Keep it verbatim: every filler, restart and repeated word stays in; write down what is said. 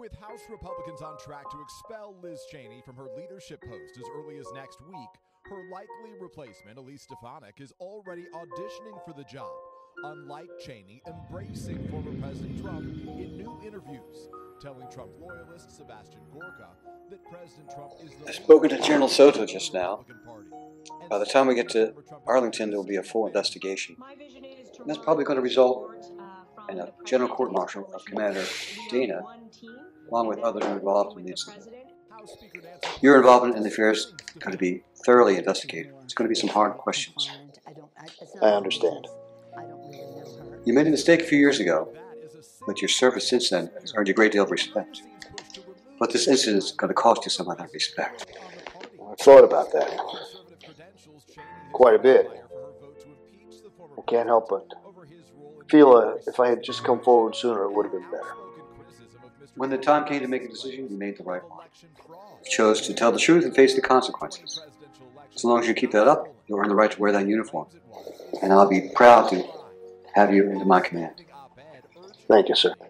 With House Republicans on track to expel Liz Cheney from her leadership post as early as next week, her likely replacement, Elise Stefanik, is already auditioning for the job, unlike Cheney embracing former President Trump in new interviews, telling Trump loyalist Sebastian Gorka that President Trump is the... I spoke to General Soto just now. By the time we get to Arlington, there will be a full investigation. And that's probably going to result in a general court-martial of Commander Dana, along with others involved in the incident. Your involvement in the affair is going to be thoroughly investigated. It's going to be some hard questions. I understand. You made a mistake a few years ago, but your service since then has earned you a great deal of respect. But this incident is going to cost you some of that respect. I've thought about that quite a bit. I can't help but feel uh, if I had just come forward sooner, it would have been better. When the time came to make a decision, you made the right one. You chose to tell the truth and face the consequences. So long as you keep that up, you'll earn the right to wear that uniform. And I'll be proud to have you into my command. Thank you, sir.